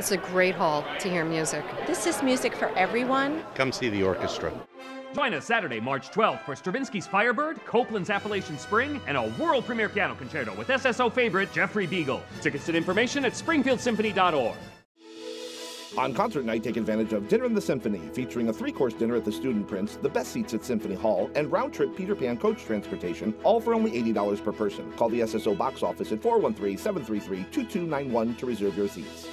It's a great hall to hear music. This is music for everyone. Come see the orchestra. Join us Saturday, March 12th for Stravinsky's Firebird, Copland's Appalachian Spring, and a world premiere piano concerto with SSO favorite Jeffrey Biegel. Tickets and information at springfieldsymphony.org. On concert night, take advantage of Dinner in the Symphony, featuring a three-course dinner at the Student Prince, the best seats at Symphony Hall, and round-trip Peter Pan coach transportation, all for only $80 per person. Call the SSO box office at 413-733-2291 to reserve your seats.